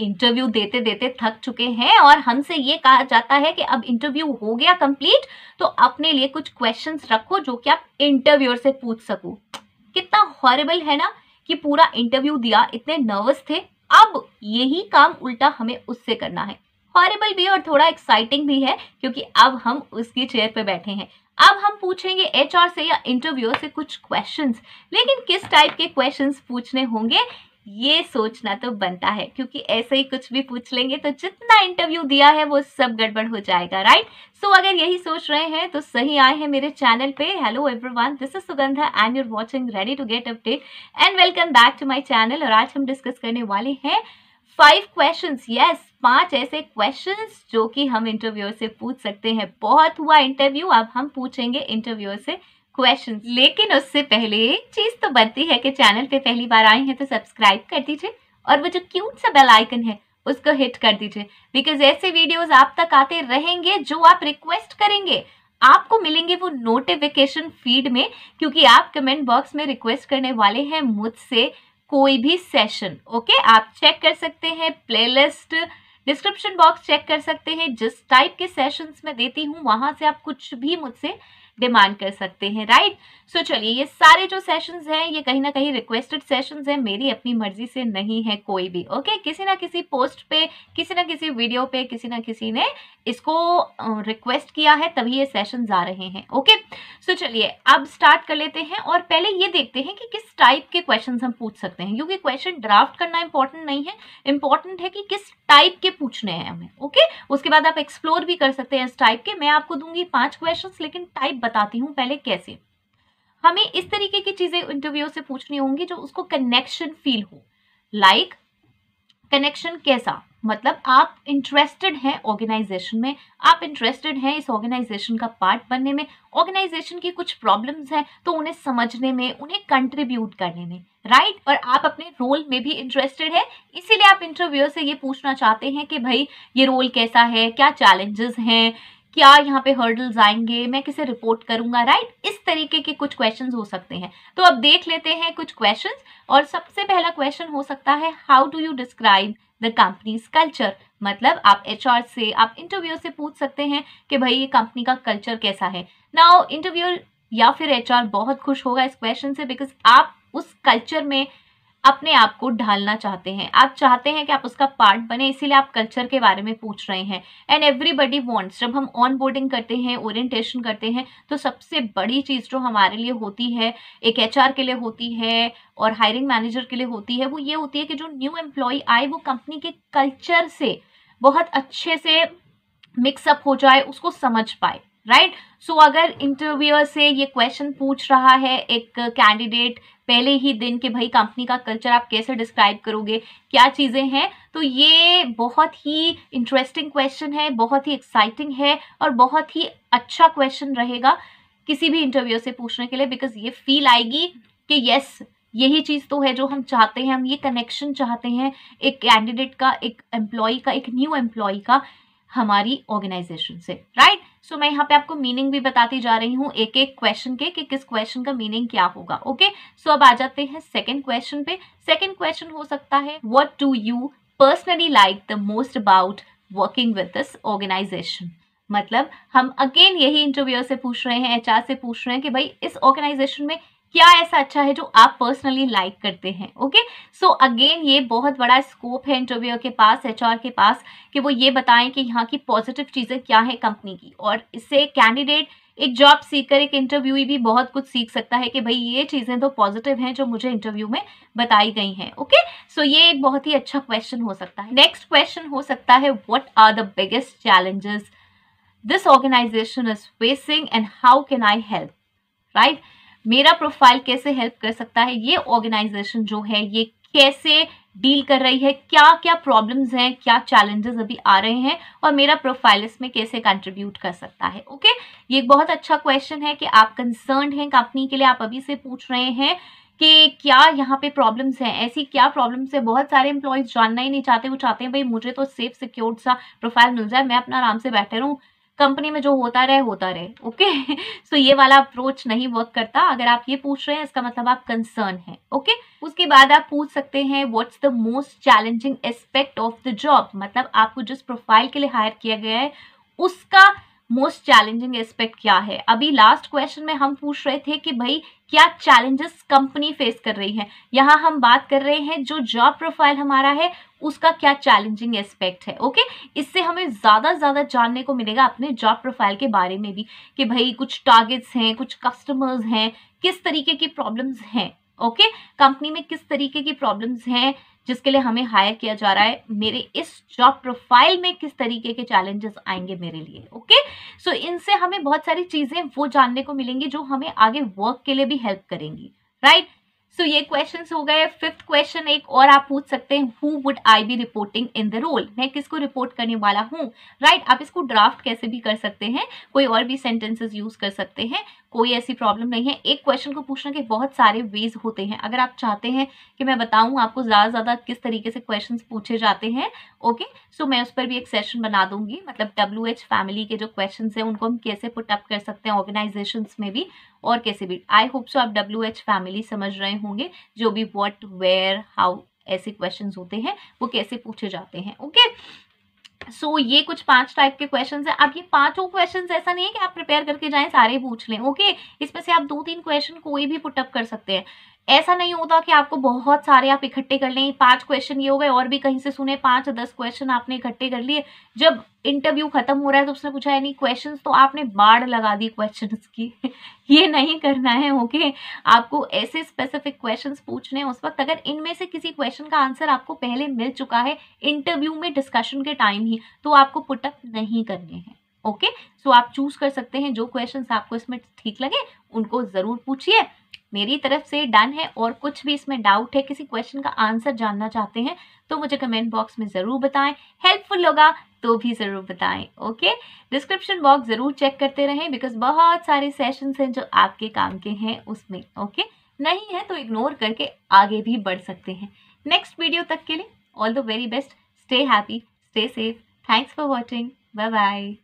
Interview देते देते थक चुके हैं और हमसे ये कहा जाता है कि अब इंटरव्यू हो गया कंप्लीट, तो अपने लिए कुछ क्वेश्चंस रखो जो कि आप इंटरव्यूअर से पूछ सको। कितना हॉरिबल है ना कि पूरा इंटरव्यू दिया, इतने नर्वस थे, अब यही काम उल्टा हमें उससे करना है। हॉरिबल भी और थोड़ा एक्साइटिंग भी है क्योंकि अब हम उसकी चेयर पे बैठे हैं। अब हम पूछेंगे HR से या इंटरव्यूअर से कुछ क्वेश्चंस, लेकिन किस टाइप के क्वेश्चंस पूछने होंगे ये सोचना तो बनता है, क्योंकि ऐसे ही कुछ भी पूछ लेंगे तो जितना इंटरव्यू दिया है वो सब गड़बड़ हो जाएगा, राइट। सो अगर यही सोच रहे हैं तो सही आए हैं मेरे चैनल पे। Hello everyone, this is Sugandha and you're watching ready to get update and welcome back to my channel. और आज हम डिस्कस करने वाले हैं 5 क्वेश्चंस, यस 5 ऐसे क्वेश्चंस जो कि हम इंटरव्यूअर से पूछ सकते हैं। बहुत हुआ इंटरव्यू, अब हम पूछेंगे इंटरव्यूअर से क्वेश्चंस। लेकिन उससे पहले एक चीज तो बनती है कि चैनल पे पहली बार आए हैं तो सब्सक्राइब कर दीजिए और वो जो क्यूट सा बेल आइकन है उसको हिट कर दीजिए, बिकॉज ऐसे वीडियोस आप तक आते रहेंगे जो आप रिक्वेस्ट करेंगे, आपको मिलेंगे वो नोटिफिकेशन फीड में, क्योंकि आप कमेंट बॉक्स में रिक्वेस्ट करने वाले हैं मुझसे कोई भी सेशन। ओके, आप चेक कर सकते हैं प्लेलिस्ट, डिस्क्रिप्शन बॉक्स चेक कर सकते हैं, जिस टाइप के सेशंस मैं देती हूँ वहां से आप कुछ भी मुझसे डिमांड कर सकते हैं, राइट। सो चलिए, ये सारे जो सेशंस हैं ये कहीं ना कहीं रिक्वेस्टेड सेशंस हैं, मेरी अपनी मर्जी से नहीं है कोई भी। ओके, किसी ना किसी पोस्ट पे, किसी ना किसी वीडियो पे किसी ना किसी ने इसको रिक्वेस्ट किया है, तभी ये सेशंस आ रहे हैं। ओके, सो चलिए अब स्टार्ट कर लेते हैं। और पहले ये देखते हैं कि किस टाइप के क्वेश्चन हम पूछ सकते हैं, क्योंकि क्वेश्चन ड्राफ्ट करना इंपॉर्टेंट नहीं है, इंपॉर्टेंट है कि किस टाइप के पूछने हैं हमें। ओके, उसके बाद आप एक्सप्लोर भी कर सकते हैं इस टाइप के। मैं आपको दूंगी 5 क्वेश्चन, लेकिन टाइप बताती हूं पहले कैसे हमें इस तरीके की चीजें इंटरव्यू से पूछनी होंगी जो उसको कनेक्शन फील हो। लाइक कनेक्शन कैसा, मतलब आप इंटरेस्टेड हैं ऑर्गेनाइजेशन में, आप इंटरेस्टेड हैं इस ऑर्गेनाइजेशन का पार्ट बनने में, ऑर्गेनाइजेशन की कुछ प्रॉब्लम्स हैं तो उन्हें समझने में, उन्हें कंट्रीब्यूट करने में, राइट। और आप अपने रोल में भी इंटरेस्टेड है, इसीलिए आप इंटरव्यू से ये पूछना चाहते हैं कि भाई ये रोल कैसा है, क्या चैलेंजेस हैं, क्या यहाँ पे हर्डल्स आएंगे, मैं किसे रिपोर्ट करूंगा, राइट। इस तरीके के कुछ क्वेश्चंस हो सकते हैं। तो अब देख लेते हैं कुछ क्वेश्चंस। और सबसे पहला क्वेश्चन हो सकता है how do you describe the company's culture, मतलब आप HR से, आप इंटरव्यू से पूछ सकते हैं कि भाई ये कंपनी का कल्चर कैसा है। नाउ इंटरव्यूअर या फिर HR बहुत खुश होगा इस क्वेश्चन से, बिकॉज आप उस कल्चर में अपने आप को ढालना चाहते हैं, आप चाहते हैं कि आप उसका पार्ट बने, इसीलिए आप कल्चर के बारे में पूछ रहे हैं। एंड एवरीबडी वांट्स, जब हम ऑन बोर्डिंग करते हैं, ओरिएंटेशन करते हैं, तो सबसे बड़ी चीज़ जो हमारे लिए होती है, एक HR के लिए होती है और हायरिंग मैनेजर के लिए होती है, वो ये होती है कि जो न्यू एम्प्लॉय आए वो कंपनी के कल्चर से बहुत अच्छे से मिक्सअप हो जाए, उसको समझ पाए, राइट। सो अगर इंटरव्यूअर से ये क्वेश्चन पूछ रहा है एक कैंडिडेट पहले ही दिन के भाई कंपनी का कल्चर आप कैसे डिस्क्राइब करोगे, क्या चीज़ें हैं, तो ये बहुत ही इंटरेस्टिंग क्वेश्चन है, बहुत ही एक्साइटिंग है और बहुत ही अच्छा क्वेश्चन रहेगा किसी भी इंटरव्यू से पूछने के लिए, बिकॉज ये फील आएगी कि येस यही चीज़ तो है जो हम चाहते हैं, हम ये कनेक्शन चाहते हैं एक कैंडिडेट का, एक एम्प्लॉय का, एक न्यू एम्प्लॉय का हमारी ऑर्गेनाइजेशन से, राइट। सो मैं यहाँ पे आपको मीनिंग भी बताती जा रही हूँ एक एक क्वेश्चन के, कि किस क्वेश्चन का मीनिंग क्या होगा। ओके, सो अब आ जाते हैं सेकंड क्वेश्चन पे। सेकंड क्वेश्चन हो सकता है what do you personally like the most about working with this organization, मतलब हम अगेन यही इंटरव्यूअर से पूछ रहे हैं, HR से पूछ रहे हैं कि भाई इस ऑर्गेनाइजेशन में क्या ऐसा अच्छा है जो आप पर्सनली लाइक करते हैं। ओके, सो अगेन ये बहुत बड़ा स्कोप है इंटरव्यूअर के पास, HR के पास, कि वो ये बताएं कि यहाँ की पॉजिटिव चीज़ें क्या है कंपनी की, और इससे कैंडिडेट, एक जॉब सीकर, एक इंटरव्यूई भी बहुत कुछ सीख सकता है कि भाई ये चीज़ें तो पॉजिटिव हैं जो मुझे इंटरव्यू में बताई गई हैं। ओके, सो ये एक बहुत ही अच्छा क्वेश्चन हो सकता है। नेक्स्ट क्वेश्चन हो सकता है what are the biggest challenges this organization is facing and how can I help, right. मेरा प्रोफाइल कैसे हेल्प कर सकता है, ये ऑर्गेनाइजेशन जो है ये कैसे डील कर रही है, क्या क्या प्रॉब्लम्स हैं, क्या चैलेंजेस अभी आ रहे हैं और मेरा प्रोफाइल इसमें कैसे कंट्रीब्यूट कर सकता है। ओके, ये एक बहुत अच्छा क्वेश्चन है कि आप कंसर्न्ड हैं कंपनी के लिए, आप अभी से पूछ रहे हैं कि क्या यहाँ पे प्रॉब्लम्स हैं, ऐसी क्या प्रॉब्लम्स है। बहुत सारे एम्प्लॉयज जानना ही नहीं चाहते, वो चाहते हैं भाई मुझे तो सेफ सिक्योर्ड सा प्रोफाइल मिल जाए, मैं अपना आराम से बैठे रहूँ, कंपनी में जो होता रहे ओके सो ये वाला अप्रोच नहीं वर्क करता। अगर आप ये पूछ रहे हैं इसका मतलब आप कंसर्न हैं ओके। उसके बाद आप पूछ सकते हैं what's the most challenging aspect of the job, मतलब आपको जिस प्रोफाइल के लिए हायर किया गया है उसका मोस्ट चैलेंजिंग एस्पेक्ट क्या है। अभी लास्ट क्वेश्चन में हम पूछ रहे थे कि भाई क्या चैलेंजेस कंपनी फेस कर रही है, यहाँ हम बात कर रहे हैं जो जॉब प्रोफाइल हमारा है उसका क्या चैलेंजिंग एस्पेक्ट है ओके। इससे हमें ज़्यादा से ज़्यादा जानने को मिलेगा अपने जॉब प्रोफाइल के बारे में भी कि भाई कुछ टारगेट्स हैं, कुछ कस्टमर्स हैं, किस तरीके की प्रॉब्लम्स हैं ओके। कंपनी में किस तरीके की प्रॉब्लम्स हैं जिसके लिए हमें हायर किया जा रहा है, मेरे इस जॉब प्रोफाइल में किस तरीके के चैलेंजेस आएंगे मेरे लिए ओके। सो इनसे हमें बहुत सारी चीज़ें वो जानने को मिलेंगी जो हमें आगे वर्क के लिए भी हेल्प करेंगी राइट। सो ये क्वेश्चंस हो गए। फिफ्थ क्वेश्चन एक और आप पूछ सकते हैं, who would I be reporting in the role, मैं किसको रिपोर्ट करने वाला हूँ राइट। आप इसको ड्राफ्ट कैसे भी कर सकते हैं, कोई और भी सेंटेंसेस यूज कर सकते हैं, कोई ऐसी प्रॉब्लम नहीं है। एक क्वेश्चन को पूछने के बहुत सारे वेज होते हैं। अगर आप चाहते हैं कि मैं बताऊं आपको ज़्यादा से ज़्यादा किस तरीके से क्वेश्चंस पूछे जाते हैं ओके सो मैं उस पर भी एक सेशन बना दूंगी, मतलब WH फैमिली के जो क्वेश्चंस हैं उनको हम कैसे पुट अप कर सकते हैं ऑर्गेनाइजेशंस में भी और कैसे भी। आई होप सो आप WH फैमिली समझ रहे होंगे, जो भी व्हाट वेयर हाउ ऐसे क्वेश्चन होते हैं वो कैसे पूछे जाते हैं ओके। सो ये कुछ 5 टाइप के क्वेश्चंस हैं। अब ये 5 क्वेश्चंस ऐसा नहीं है कि आप प्रिपेयर करके जाएं सारे पूछ लें ओके। इसमें से आप 2-3 क्वेश्चन कोई भी पुटअप कर सकते हैं। ऐसा नहीं होता कि आपको बहुत सारे आप इकट्ठे कर लें, 5 क्वेश्चन ये हो गए और भी कहीं से सुने 5-10 क्वेश्चन आपने इकट्ठे कर लिए। जब इंटरव्यू खत्म हो रहा है तो उसने पूछा यानी क्वेश्चंस तो आपने बाढ़ लगा दी क्वेश्चंस की ये नहीं करना है ओके। आपको ऐसे स्पेसिफिक क्वेश्चंस पूछने हैं उस वक्त, अगर इनमें से किसी क्वेश्चन का आंसर आपको पहले मिल चुका है इंटरव्यू में डिस्कशन के टाइम ही, तो आपको पुटअप नहीं करने हैं ओके। सो आप चूज कर सकते हैं जो क्वेश्चन आपको इसमें ठीक लगे उनको जरूर पूछिए। मेरी तरफ से डन है। और कुछ भी इसमें डाउट है, किसी क्वेश्चन का आंसर जानना चाहते हैं तो मुझे कमेंट बॉक्स में ज़रूर बताएं, हेल्पफुल होगा तो भी ज़रूर बताएं ओके। डिस्क्रिप्शन बॉक्स ज़रूर चेक करते रहें बिकॉज बहुत सारे सेशंस हैं जो आपके काम के हैं उसमें ओके। नहीं है तो इग्नोर करके आगे भी बढ़ सकते हैं। नेक्स्ट वीडियो तक के लिए all the very best, stay happy, stay safe, thanks for watching, bye bye.